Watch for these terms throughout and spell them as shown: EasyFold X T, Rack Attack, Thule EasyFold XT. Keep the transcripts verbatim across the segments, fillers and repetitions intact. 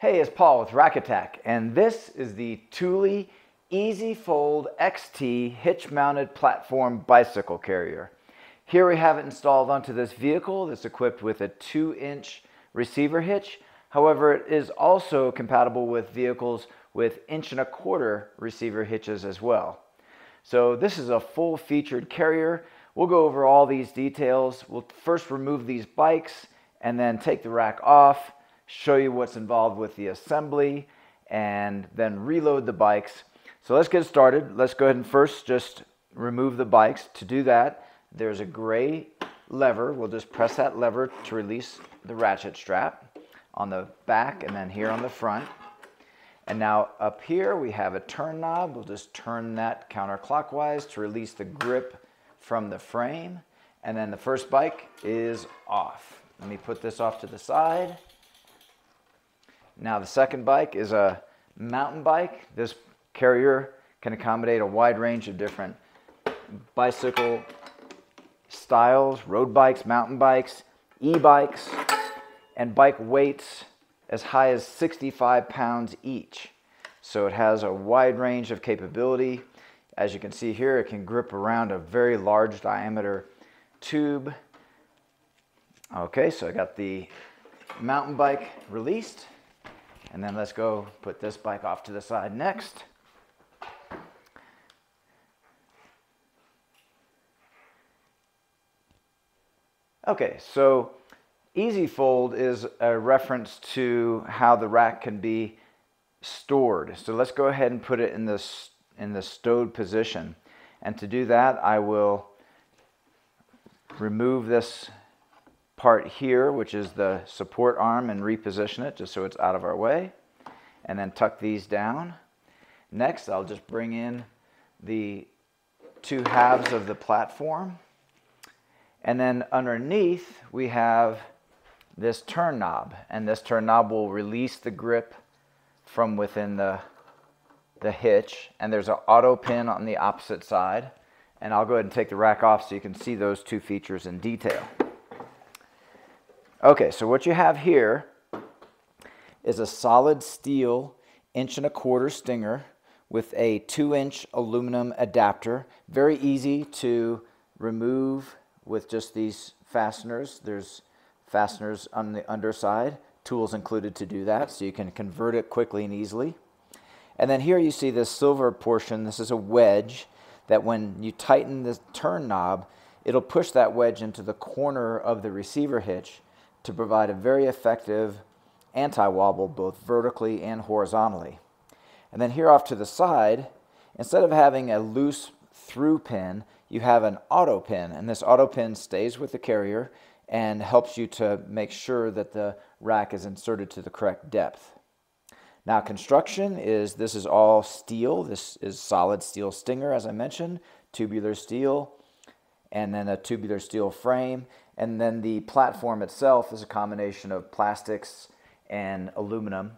Hey, it's Paul with Rack Attack, and this is the Thule EasyFold X T hitch-mounted platform bicycle carrier. Here we have it installed onto this vehicle that's equipped with a two inch receiver hitch. However, it is also compatible with vehicles with inch and a quarter receiver hitches as well. So this is a full-featured carrier. We'll go over all these details. We'll first remove these bikes and then take the rack off, show you what's involved with the assembly, and then reload the bikes. So let's get started. Let's go ahead and first just remove the bikes. To do that, there's a gray lever. We'll just press that lever to release the ratchet strap on the back and then here on the front. And now up here we have a turn knob. We'll just turn that counterclockwise to release the grip from the frame. And then the first bike is off. Let me put this off to the side. Now the second bike is a mountain bike. This carrier can accommodate a wide range of different bicycle styles, road bikes, mountain bikes, e-bikes, and bike weights as high as sixty-five pounds each. So it has a wide range of capability. As you can see here, it can grip around a very large diameter tube. Okay, so I got the mountain bike released. And then let's go put this bike off to the side next. Okay, so EasyFold is a reference to how the rack can be stored. So let's go ahead and put it in this in the stowed position. And to do that, I will remove this part here, which is the support arm, and reposition it just so it's out of our way, and then tuck these down. Next, I'll just bring in the two halves of the platform, and then underneath we have this turn knob, and this turn knob will release the grip from within the the hitch, and there's an auto pin on the opposite side. And I'll go ahead and take the rack off so you can see those two features in detail. Okay, so what you have here is a solid steel inch and a quarter stinger with a two inch aluminum adapter. Very easy to remove with just these fasteners. There's fasteners on the underside, tools included to do that, so you can convert it quickly and easily. And then here you see this silver portion. This is a wedge that when you tighten the turn knob, it'll push that wedge into the corner of the receiver hitch to provide a very effective anti-wobble both vertically and horizontally. And then here off to the side, instead of having a loose through pin, you have an auto pin, and this auto pin stays with the carrier and helps you to make sure that the rack is inserted to the correct depth. Now construction is, this is all steel. This is solid steel stinger, as I mentioned, tubular steel, and then a tubular steel frame. And then the platform itself is a combination of plastics and aluminum.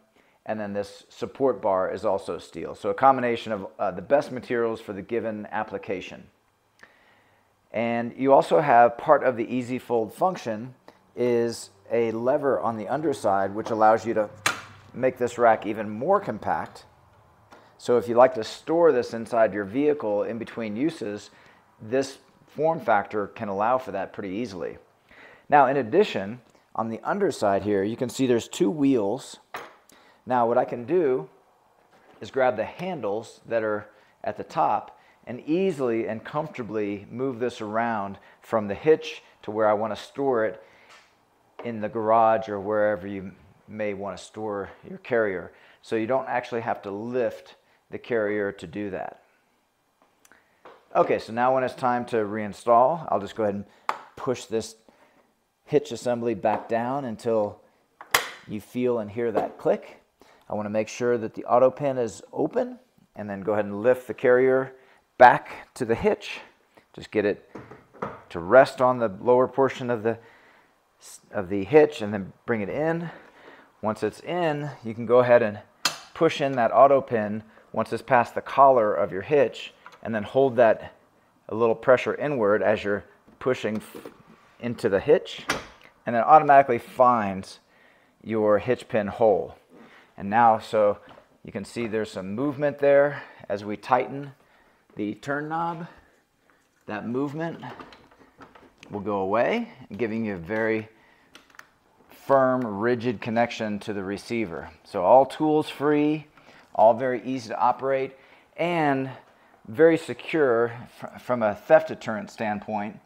And then this support bar is also steel. So a combination of uh, the best materials for the given application. And you also have part of the EasyFold function is a lever on the underside, which allows you to make this rack even more compact. So if you like to store this inside your vehicle in between uses, this form factor can allow for that pretty easily. Now, in addition, on the underside here, you can see there's two wheels. Now, what I can do is grab the handles that are at the top and easily and comfortably move this around from the hitch to where I want to store it in the garage or wherever you may want to store your carrier. So you don't actually have to lift the carrier to do that. Okay, so now when it's time to reinstall, I'll just go ahead and push this hitch assembly back down until you feel and hear that click. I want to make sure that the auto pin is open, and then go ahead and lift the carrier back to the hitch. Just get it to rest on the lower portion of the, of the hitch, and then bring it in. Once it's in, you can go ahead and push in that auto pin once it's past the collar of your hitch, and then hold that a little pressure inward as you're pushing into the hitch, and it automatically finds your hitch pin hole. And now, so you can see there's some movement there as we tighten the turn knob. That movement will go away, giving you a very firm, rigid connection to the receiver. So all tools free, all very easy to operate, and very secure from a theft deterrent standpoint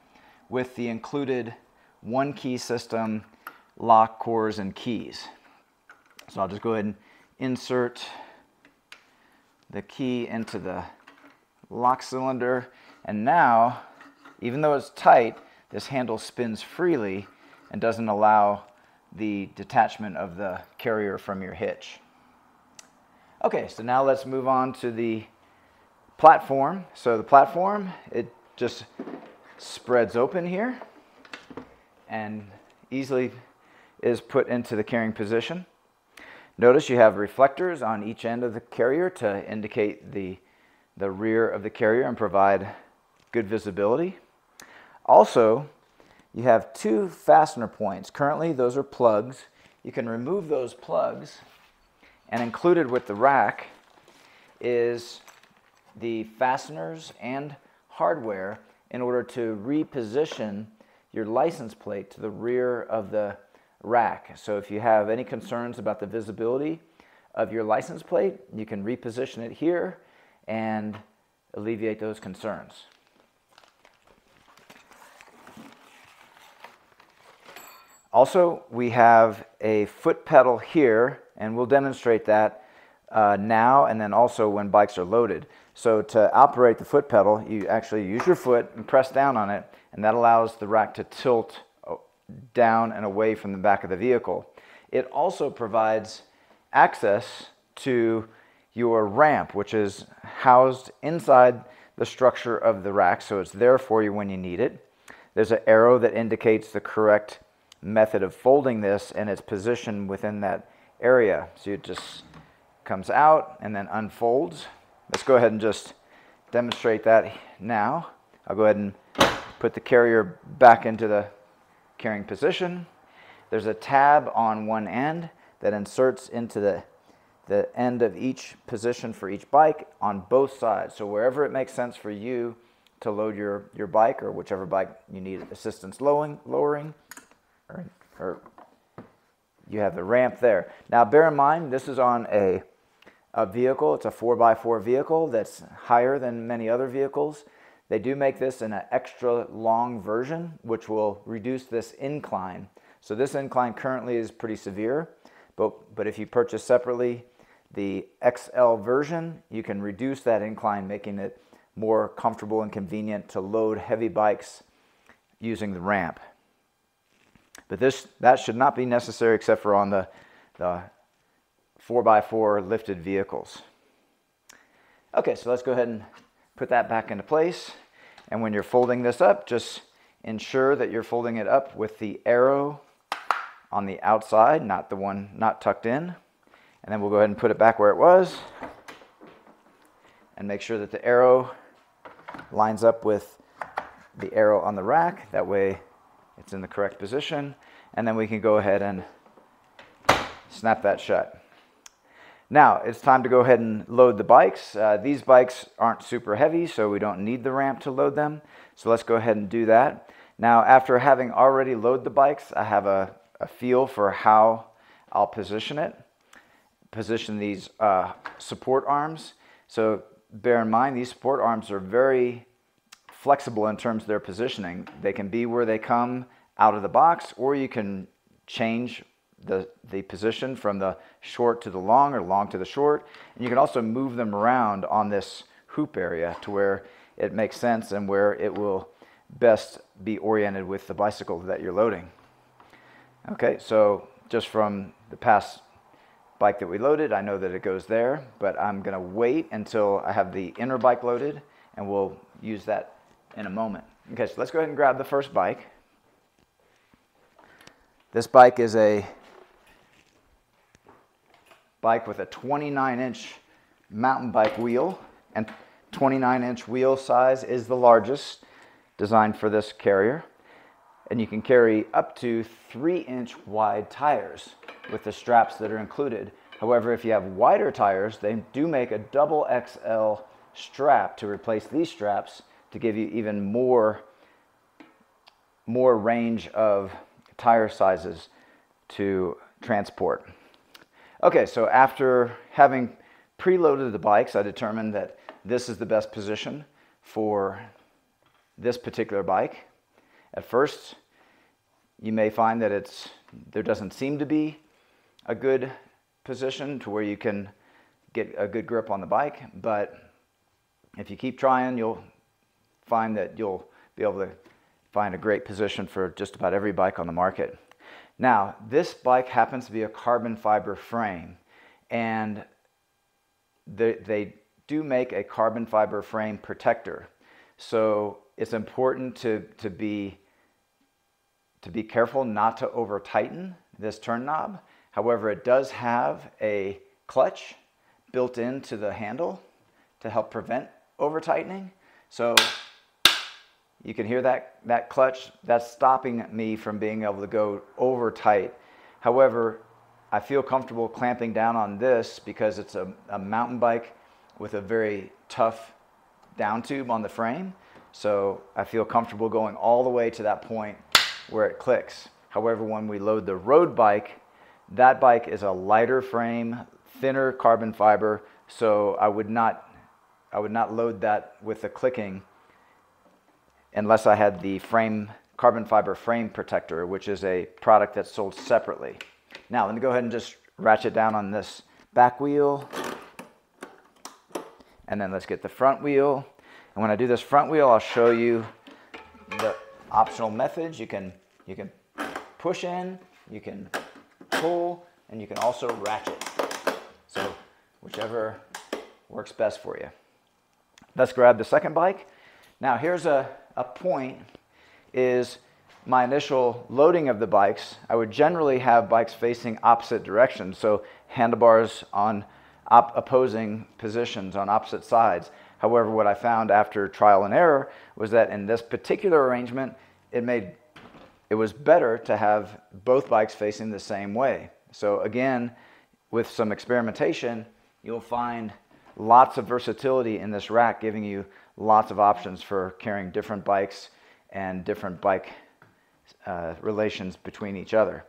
with the included one key system, lock, cores, and keys. So I'll just go ahead and insert the key into the lock cylinder. And now, even though it's tight, this handle spins freely and doesn't allow the detachment of the carrier from your hitch. Okay, so now let's move on to the platform. So the platform, it just spreads open here and easily is put into the carrying position. Notice you have reflectors on each end of the carrier to indicate the, the rear of the carrier and provide good visibility. Also, you have two fastener points. Currently, those are plugs. You can remove those plugs, and included with the rack is the fasteners and hardware in order to reposition your license plate to the rear of the rack. So if you have any concerns about the visibility of your license plate, you can reposition it here and alleviate those concerns. Also, we have a foot pedal here, and we'll demonstrate that Uh, now and then also when bikes are loaded. So to operate the foot pedal, you actually use your foot and press down on it, and that allows the rack to tilt down and away from the back of the vehicle. It also provides access to your ramp, which is housed inside the structure of the rack, so it's there for you when you need it. There's an arrow that indicates the correct method of folding this and its position within that area. So you just comes out and then unfolds. Let's go ahead and just demonstrate that now. I'll go ahead and put the carrier back into the carrying position. There's a tab on one end that inserts into the, the end of each position for each bike on both sides. So wherever it makes sense for you to load your, your bike or whichever bike you need assistance lowering, lowering or, or you have the ramp there. Now bear in mind, this is on a A vehicle. It's a four by four vehicle that's higher than many other vehicles. They do make this in an extra long version, which will reduce this incline. So this incline currently is pretty severe, but, but if you purchase separately the X L version, you can reduce that incline, making it more comfortable and convenient to load heavy bikes using the ramp. But this, that should not be necessary except for on the, the four by four lifted vehicles. Okay, so let's go ahead and put that back into place. And when you're folding this up, just ensure that you're folding it up with the arrow on the outside, not the one not tucked in. And then we'll go ahead and put it back where it was and make sure that the arrow lines up with the arrow on the rack. That way it's in the correct position. And then we can go ahead and snap that shut. Now it's time to go ahead and load the bikes. Uh, these bikes aren't super heavy, so we don't need the ramp to load them. So let's go ahead and do that. Now, after having already loaded the bikes, I have a, a feel for how I'll position it, position these uh, support arms. So bear in mind, these support arms are very flexible in terms of their positioning. They can be where they come out of the box, or you can change The, the position from the short to the long or long to the short. And you can also move them around on this hoop area to where it makes sense and where it will best be oriented with the bicycle that you're loading. Okay, so just from the past bike that we loaded, I know that it goes there, but I'm gonna wait until I have the inner bike loaded, and we'll use that in a moment. Okay, so let's go ahead and grab the first bike. This bike is a bike with a twenty-nine inch mountain bike wheel, and twenty-nine inch wheel size is the largest designed for this carrier, and you can carry up to three inch wide tires with the straps that are included. However, if you have wider tires, they do make a double X L strap to replace these straps to give you even more, more range of tire sizes to transport. Okay, so after having preloaded the bikes, I determined that this is the best position for this particular bike. At first, you may find that it's there doesn't seem to be a good position to where you can get a good grip on the bike, but if you keep trying, you'll find that you'll be able to find a great position for just about every bike on the market. Now, this bike happens to be a carbon fiber frame, and they, they do make a carbon fiber frame protector. So it's important to, to, be, to be careful not to over tighten this turn knob. However, it does have a clutch built into the handle to help prevent over tightening. So you can hear that, that clutch, that's stopping me from being able to go over tight. However, I feel comfortable clamping down on this because it's a, a mountain bike with a very tough down tube on the frame. So I feel comfortable going all the way to that point where it clicks. However, when we load the road bike, that bike is a lighter frame, thinner carbon fiber. So I would not, I would not load that with the clicking unless I had the frame, carbon fiber frame protector, which is a product that's sold separately. Now let me go ahead and just ratchet down on this back wheel. And then let's get the front wheel. And when I do this front wheel, I'll show you the optional methods. You can, you can push in, you can pull, and you can also ratchet. So whichever works best for you. Let's grab the second bike. Now here's a, a point, is my initial loading of the bikes. I would generally have bikes facing opposite directions. So handlebars on Op opposing positions on opposite sides. However, what I found after trial and error was that in this particular arrangement, it made it was better to have both bikes facing the same way. So again, with some experimentation, you'll find lots of versatility in this rack, giving you lots of options for carrying different bikes and different bike uh, relations between each other.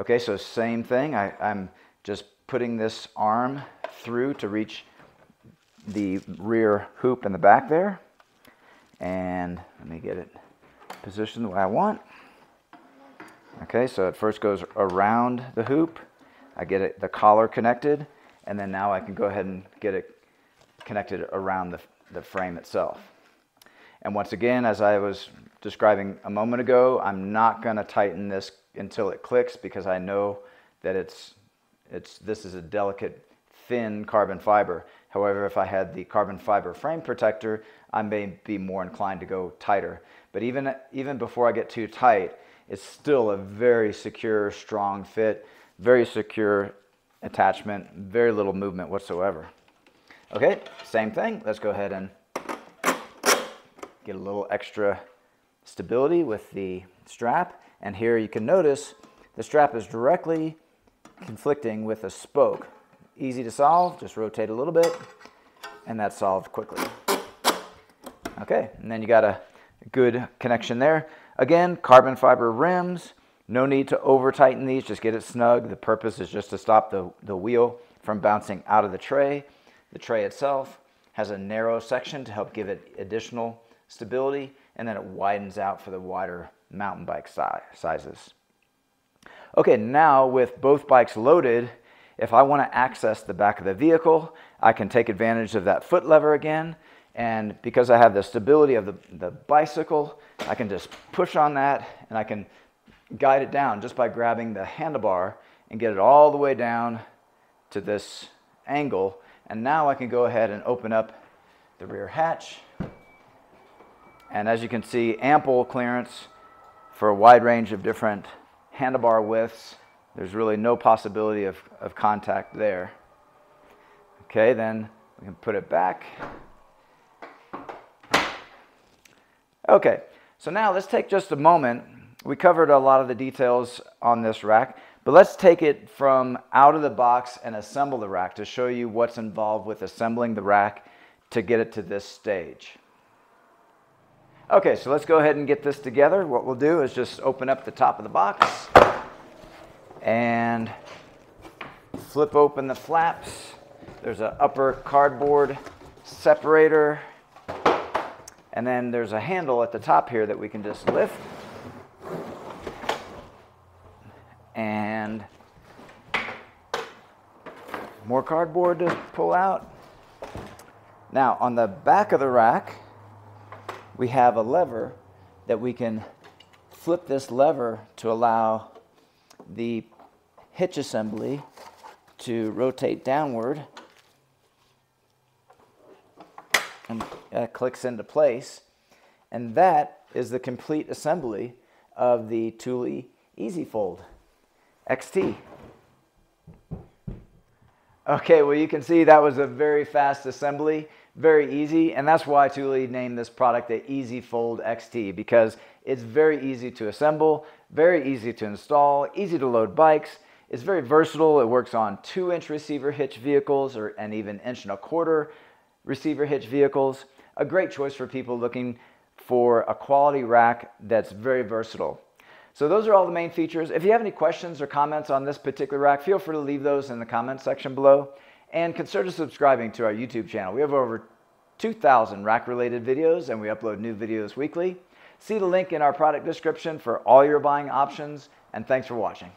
Okay, so same thing. I, I'm just putting this arm through to reach the rear hoop in the back there. And let me get it positioned the way I want. Okay, so it first goes around the hoop. I get it, the collar connected, and then now I can go ahead and get it connected around the, the frame itself. And once again, as I was describing a moment ago, I'm not gonna tighten this until it clicks because I know that it's It's, this is a delicate, thin carbon fiber. However, if I had the carbon fiber frame protector, I may be more inclined to go tighter. But even, even before I get too tight, it's still a very secure, strong fit, very secure attachment, very little movement whatsoever. Okay, same thing. Let's go ahead and get a little extra stability with the strap. And here you can notice the strap is directly conflicting with a spoke. Easy to solve, just rotate a little bit and that's solved quickly. Okay, and then you got a good connection there. Again, carbon fiber rims, no need to over tighten these, just get it snug. The purpose is just to stop the, the wheel from bouncing out of the tray. The tray itself has a narrow section to help give it additional stability, and then it widens out for the wider mountain bike si sizes. Okay, now with both bikes loaded, if I want to access the back of the vehicle, I can take advantage of that foot lever again. And because I have the stability of the, the bicycle, I can just push on that and I can guide it down just by grabbing the handlebar and get it all the way down to this angle. And now I can go ahead and open up the rear hatch. And as you can see, ample clearance for a wide range of different handlebar widths. There's really no possibility of, of contact there. Okay, then we can put it back. Okay, so now let's take just a moment. We covered a lot of the details on this rack, But let's take it from out of the box and assemble the rack to show you what's involved with assembling the rack to get it to this stage. Okay, so let's go ahead and get this together. What we'll do is just open up the top of the box and flip open the flaps. There's an upper cardboard separator, and then there's a handle at the top here that we can just lift and more cardboard to pull out. Now on the back of the rack, we have a lever that we can flip this lever to allow the hitch assembly to rotate downward, and that clicks into place. And that is the complete assembly of the Thule EasyFold X T. Okay, well, you can see that was a very fast assembly, very easy, and that's why Thule named this product the EasyFold X T, because it's very easy to assemble, very easy to install, easy to load bikes. It's very versatile. It works on two inch receiver hitch vehicles, or and even inch and a quarter receiver hitch vehicles. A great choice for people looking for a quality rack that's very versatile. So those are all the main features. If you have any questions or comments on this particular rack, feel free to leave those in the comments section below. And consider subscribing to our YouTube channel. We have over two thousand rack-related videos, and we upload new videos weekly. See the link in our product description for all your buying options, and thanks for watching.